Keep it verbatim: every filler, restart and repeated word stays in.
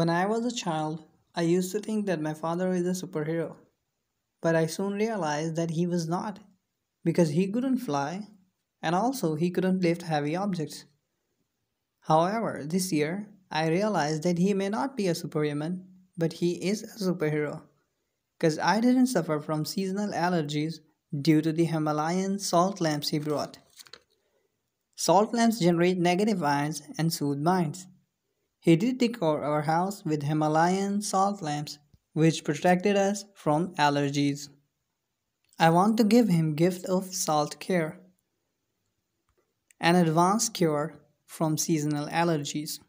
When I was a child, I used to think that my father is a superhero, but I soon realized that he was not, because he couldn't fly, and also he couldn't lift heavy objects. However, this year, I realized that he may not be a superhuman, but he is a superhero, because I didn't suffer from seasonal allergies due to the Himalayan salt lamps he brought. Salt lamps generate negative ions and soothe minds. He did decor our house with Himalayan salt lamps, which protected us from allergies. I want to give him gift of salt care, an advanced cure from seasonal allergies.